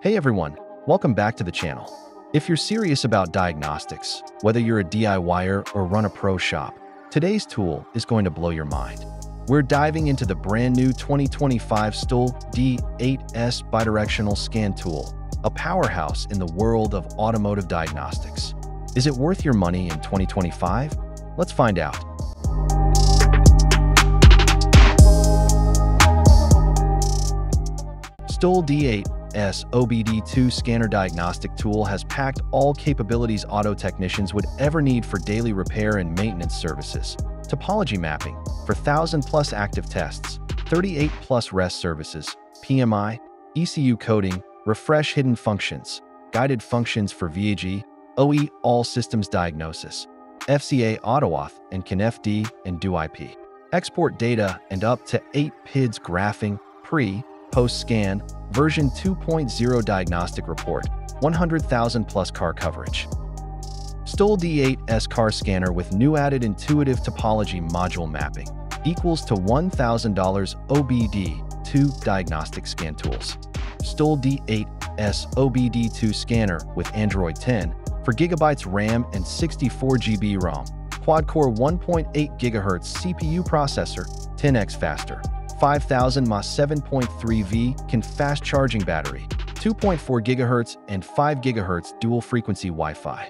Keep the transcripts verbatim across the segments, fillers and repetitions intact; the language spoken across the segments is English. Hey everyone, welcome back to the channel. If you're serious about diagnostics, whether you're a D I Y er or run a pro shop, today's tool is going to blow your mind. We're diving into the brand new twenty twenty-five XTOOL D eight S bidirectional scan tool, a powerhouse in the world of automotive diagnostics. Is it worth your money in twenty twenty-five? Let's find out. XTOOL D eight S O B D two scanner diagnostic tool has packed all capabilities auto technicians would ever need for daily repair and maintenance services. Topology mapping for one thousand plus active tests, thirty-eight plus rest services, P M I, E C U coding, refresh hidden functions, guided functions for V A G, O E, all systems diagnosis, F C A, AutoAuth, and C A N F D, and DoIP. Export data and up to eight P I Ds graphing, pre, post-scan, version two point zero diagnostic report, one hundred thousand plus car coverage. XTOOL D eight S car scanner with new added intuitive topology module mapping equals to one thousand dollars O B D two diagnostic scan tools. XTOOL D eight S O B D two scanner with Android ten, four gigabytes RAM and sixty-four gigabytes ROM, quad-core one point eight gigahertz C P U processor, ten X faster, five thousand milliamp hour seven point three volt can fast charging battery, two point four gigahertz and five gigahertz dual frequency Wi-Fi.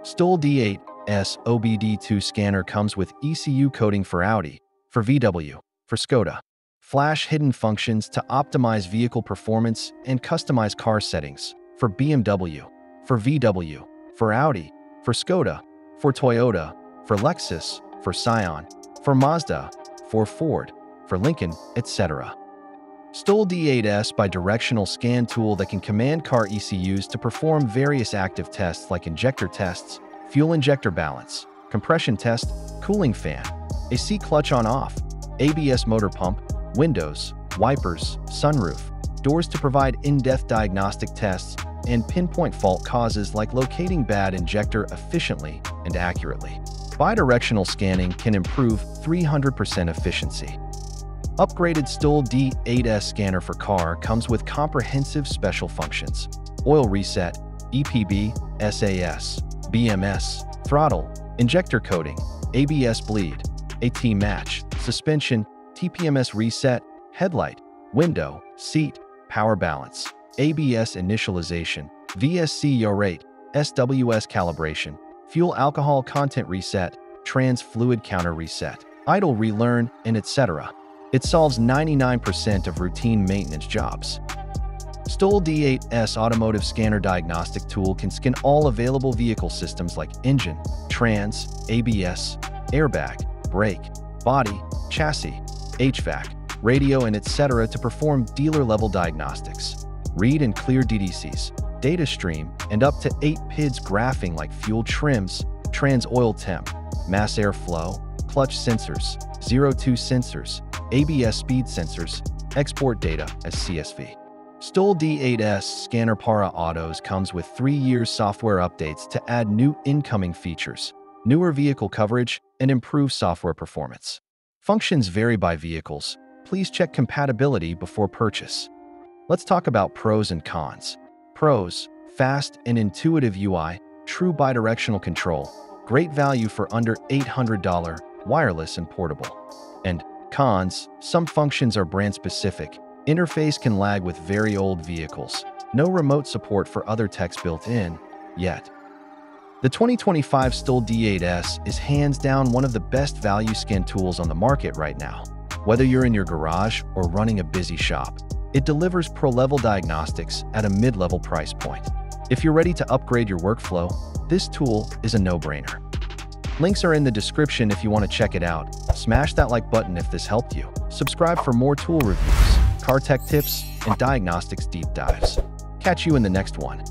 XTOOL D eight S O B D two scanner comes with E C U coding for Audi, for V W, for Skoda. Flash hidden functions to optimize vehicle performance and customize car settings, for B M W, for V W, for Audi, for Skoda, for Toyota, for Lexus, for Scion, for Mazda, for Ford, for Lincoln, et cetera. XTOOL D eight S bidirectional scan tool that can command car E C Us to perform various active tests like injector tests, fuel injector balance, compression test, cooling fan, A C clutch on-off, A B S motor pump, windows, wipers, sunroof, doors to provide in-depth diagnostic tests, and pinpoint fault causes like locating bad injector efficiently and accurately. Bidirectional scanning can improve three hundred percent efficiency. Upgraded XTOOL D eight S scanner for car comes with comprehensive special functions: oil reset, E P B, S A S, B M S, throttle, injector coating, A B S bleed, AT match, suspension, T P M S reset, headlight, window, seat, power balance, A B S initialization, V S C yaw rate, S W S calibration, fuel alcohol content reset, trans fluid counter reset, idle relearn, and et cetera. It solves ninety-nine percent of routine maintenance jobs. XTOOL D eight S Automotive Scanner Diagnostic Tool can scan all available vehicle systems like engine, trans, A B S, airbag, brake, body, chassis, H V A C, radio, and et cetera to perform dealer-level diagnostics. Read and clear D T Cs, data stream, and up to eight P I Ds graphing like fuel trims, trans oil temp, mass airflow, clutch sensors, zero two sensors, A B S speed sensors, export data as C S V. XTOOL D eight S Scanner Para Autos comes with three year software updates to add new incoming features, newer vehicle coverage, and improve software performance. Functions vary by vehicles. Please check compatibility before purchase. Let's talk about pros and cons. Pros: fast and intuitive U I, true bidirectional control, great value for under eight hundred dollars, wireless and portable. And cons: some functions are brand-specific, interface can lag with very old vehicles, no remote support for other techs built in, yet. The twenty twenty-five XTOOL D eight S is hands down one of the best value scan tools on the market right now. Whether you're in your garage or running a busy shop, it delivers pro-level diagnostics at a mid-level price point. If you're ready to upgrade your workflow, this tool is a no-brainer. Links are in the description if you want to check it out. Smash that like button if this helped you. Subscribe for more tool reviews, car tech tips, and diagnostics deep dives. Catch you in the next one.